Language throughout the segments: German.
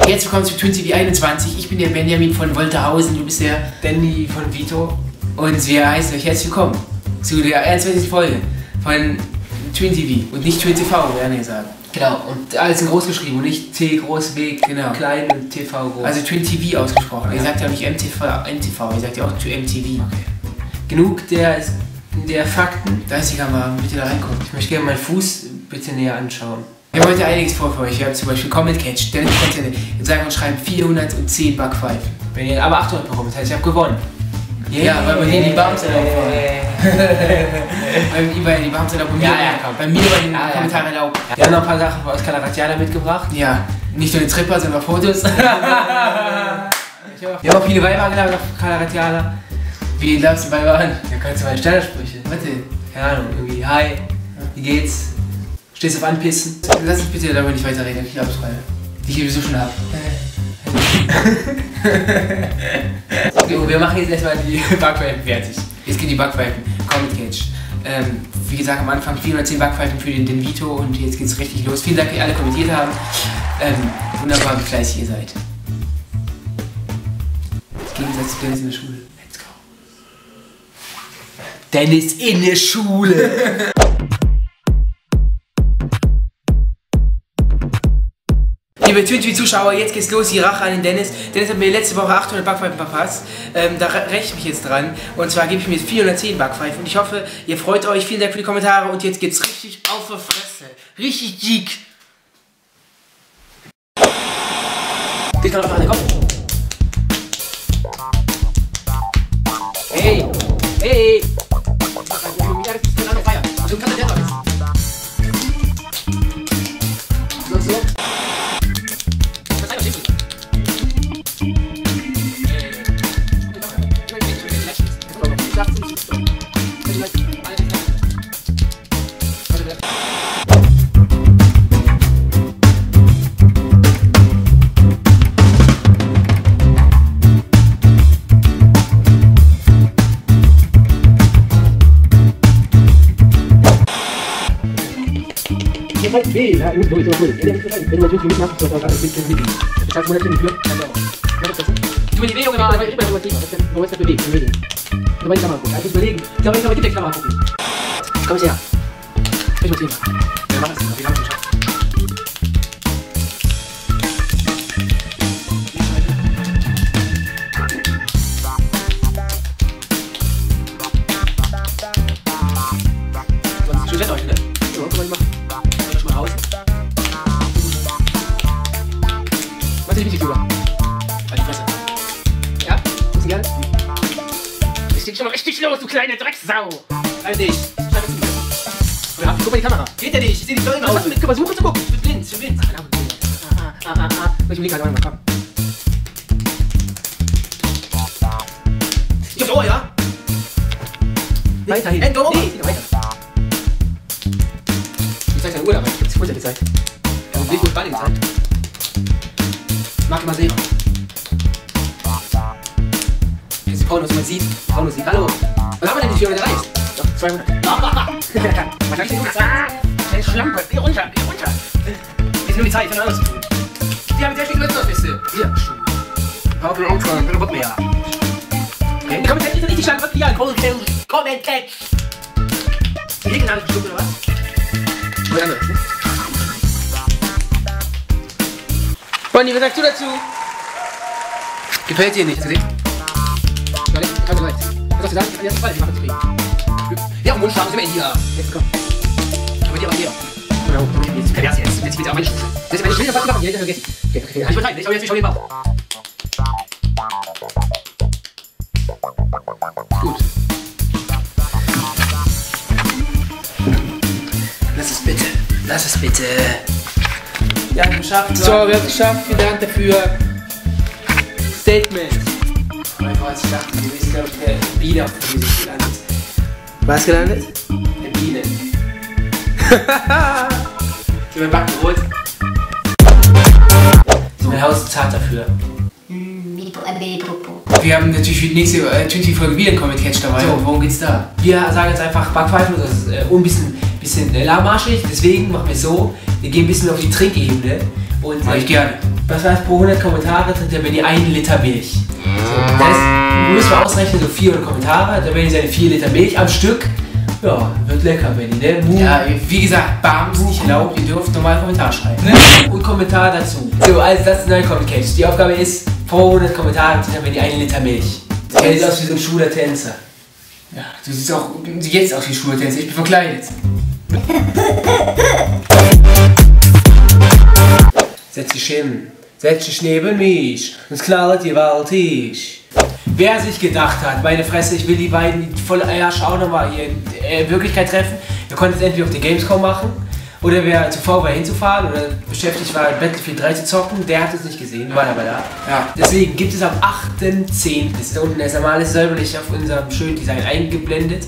Herzlich willkommen zu TwinTV 21. Ich bin der Benjamin von Wolterhausen, du bist der Danny von Vito. Und wir heißen euch herzlich willkommen zu der 21. Folge von TwinTV und nicht TwinTV, werden wir sagen. Genau, und alles in groß geschrieben und nicht T groß, W genau. Klein und TV groß. Also TwinTV ausgesprochen. Ja. Ihr sagt ja auch nicht MTV, ihr sagt ja auch MTV. Okay. Genug der Fakten. Da ist die Kamera, bitte da reingucken. Ich möchte gerne meinen Fuß bitte näher anschauen. Wir haben heute einiges vor für euch. Wir haben zum Beispiel Comment Catch, Dennis Content. Jetzt sagen und schreiben 410 Backpfeifen. Wenn ihr aber 800 bekommt, das heißt, ich habe gewonnen. Yeah, ja, weil bei dir die Bums erlaubt waren. Weil die Bums erlaubt bei mir. Ja, ja, bei mir war die Kommentare erlaubt. Wir haben noch ein paar Sachen von Cala Ratjada mitgebracht. Ja, nicht nur die Tripper, sondern auch Fotos. Wir haben auch viele Weiber angeladen auf Cala Ratjada. Wie glaubst du Weiber an? Ja, kannst du meine Standardsprüche. Warte. Keine Ahnung, irgendwie, hi, wie geht's? Stehst du auf Anpissen? Lass uns bitte darüber nicht weiterreden, ich abschreibe. Die ich sowieso schon ab. So, wir machen jetzt erstmal die Backpfeifen fertig. Jetzt gehen die Backpfeifen. Comment Catch. Wie gesagt, am Anfang 410 Backpfeifen für den Vito und jetzt geht's richtig los. Vielen Dank, dass ihr alle kommentiert habt. Wunderbar, wie fleißig ihr seid. Im Gegensatz zu Dennis in der Schule. Let's go. Dennis in der Schule! Liebe TwinTV-Zuschauer, jetzt geht's los, die Rache an den Dennis. Dennis hat mir letzte Woche 800 Backpfeifen verpasst. Da räche ich mich jetzt dran. Und zwar gebe ich mir jetzt 410 Backpfeifen. Und ich hoffe, ihr freut euch. Vielen Dank für die Kommentare. Und jetzt geht's richtig auf die Fresse. Richtig geek. Ich kann noch eine, komm. Hey, hey. Richtig los, du kleine Drecksau! Also ich. Oder guck mal die Kamera. Geht ja nicht. Ich seh dich doch immer aus. Guck mal, suche zu gucken. Ich bin blind. Ich bin blind. Ah. Ich will die Kamera machen. Ich hab's Ohr, ja? Weiterhin. Endgo! Nee, weiter. Du zeigst deine Uhr dabei. Ich hab's kurz gezeigt. Ja, und wie gut war die Zeit? Mach mal sehen. Pornos, man sieht, Pornos sieht, hallo. Was haben wir denn nicht für heute reist? Doch, 200. Was hab ich denn gut gesagt? Schnell Schlampe, geh runter, geh runter. Jetzt nur die Zeit, wenn du anders zu tun. Die haben sehr viel Glück, das wisst ihr. Hier, Schuhe. Hau auf den Umfang, bitte wird mehr. Okay, komm, jetzt nicht die Schlange, wird mehr. Komm, Comment Catch. Die Regen haben nicht geschluckt, oder was? Oder anderes, ne? Bonnie, was sagst du dazu? Gefällt dir nicht, gesehen? Was hast du gesagt? Ich kann jetzt bald, ich mache das. Ja, und Wunschfarben sind wir hier. Jetzt komm. Aber dir, aber dir. Genau. Jetzt kann das jetzt. Jetzt geht's auf meine Schuhe. Das ist meine Schuhe, was machen. Ja, vergessen. Okay. Ich übertreibe, ich hau jetzt den Bauch. Gut. Lass es bitte. Lass es bitte. Ja, wir haben es geschafft. So, wir haben es geschafft. Vielen Dank dafür. Statement. Ich dachte, du bist, glaube ich, der Biene auf dem Gesicht gelandet. Was gelandet? Der Biene. Hahaha! Ich habe mein Backen geholt. 1000 zahlt dafür. Wir haben natürlich für die nächste Tüti-Folge wieder einen Comet-Catch dabei. So, worum geht's da? Wir sagen jetzt einfach Backpfeifen, das ist ein bisschen lahmarschig, deswegen machen wir es so, wir gehen ein bisschen auf die Trinkebene. Und ich gerne. Was heißt, pro 100 Kommentare trinkt der Benni 1 Liter Milch. So, das heißt, müssen wir ausrechnen, so 400 Kommentare, der Benni seine 4 Liter Milch am Stück. Ja, wird lecker, Benni, ne? Ja, wie gesagt, Bams nicht erlaubt, ihr dürft normal Kommentar schreiben. Ne? Und Kommentar dazu. So, also das ist ein neuer Comet-Catch. Die Aufgabe ist, pro 100 Kommentare trinkt der Benni 1 Liter Milch. Du siehst aus wie so ein schwuler Tänzer. Ja, du siehst auch jetzt aus wie ein schwuler Tänzer, ich bin verkleidet. Setz dich hin, setz dich neben mich, sonst knallt ihr gewaltig. Wer sich gedacht hat, meine Fresse, ich will die beiden voll Eierschau nochmal hier in Wirklichkeit treffen, wir konnten es entweder auf der Gamescom machen, oder wer zuvor war hinzufahren oder beschäftigt war, Battlefield 3 zu zocken, der hat es nicht gesehen, war aber da. Ja. Deswegen gibt es am 8.10., das ist da unten, das ist alles säuberlich auf unserem schönen Design eingeblendet,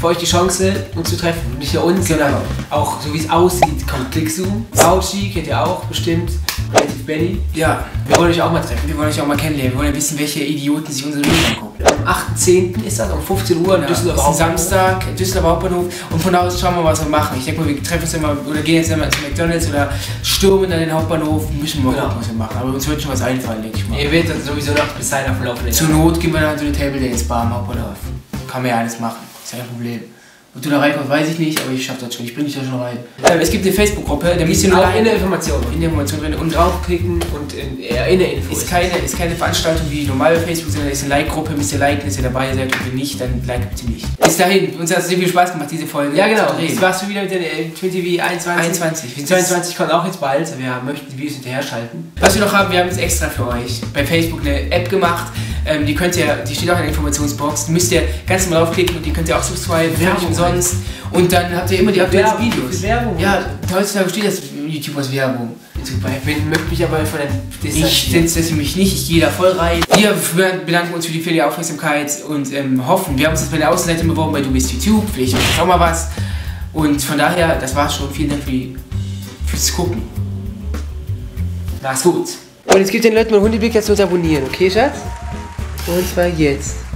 für euch die Chance, uns zu treffen. Nicht nur uns, sondern auch, so wie es aussieht, kommt Klickzoom. Aucci kennt ihr auch bestimmt. Relativ Benni. Ja, wir wollen euch auch mal treffen, wir wollen euch auch mal kennenlernen, wir wollen ja wissen, welche Idioten sich unsere Videos angucken. Am 8.10. ist das, um 15 Uhr in Düsseldorf. Das ist ein Samstag, Düsseldorf Hauptbahnhof. Und von da aus schauen wir mal, was wir machen. Ich denke mal, wir treffen uns immer oder gehen jetzt einmal zu McDonalds oder stürmen an den Hauptbahnhof. Müssen wir mal gucken, was wir machen. Aber uns wird schon was einfallen, denke ich mal. Ihr werdet dann sowieso noch bis dahin ablaufen. Zur Not gehen wir dann so eine Table Dance Bar am Hauptbahnhof. Kann man ja alles machen. Ist ja kein Problem. Ob du da reinkommst, weiß ich nicht, aber ich schaff das schon. Ich bring dich da schon rein. Es gibt eine Facebook-Gruppe, da müsst ihr nur in der Information drin und draufklicken und in der Info. Ist keine Veranstaltung wie normale Facebook, sondern ist eine Like-Gruppe, müsst ihr liken, dass ihr dabei seid. Und wenn nicht, dann liked sie nicht. Bis dahin, uns hat es sehr viel Spaß gemacht, diese Folge. Ja, genau. Jetzt warst du wieder mit der TV 21. 22 kommt auch jetzt bald, wir möchten die Videos hinterher schalten. Was wir noch haben, wir haben jetzt extra für euch bei Facebook eine App gemacht. Die könnt ihr, die steht auch in der Informationsbox, müsst ihr ganz normal draufklicken und die könnt ihr auch subscriben, völlig umsonst. Und dann habt ihr immer die aktuellen Videos. Werbung. Ja, heutzutage steht das YouTube als Werbung. Ich möchte mich aber von der distanziere mich nicht, ich gehe da voll rein. Wir bedanken uns für die viele Aufmerksamkeit und hoffen, wir haben uns das bei der Außenseite beworben, weil du bist YouTube, vielleicht macht das auch mal was. Und von daher, das war's schon, vielen Dank fürs Gucken. Mach's gut. Und jetzt gibt den Leuten mal einen Hundeblick, dass wir uns abonnieren, okay Schatz? Und zwar jetzt.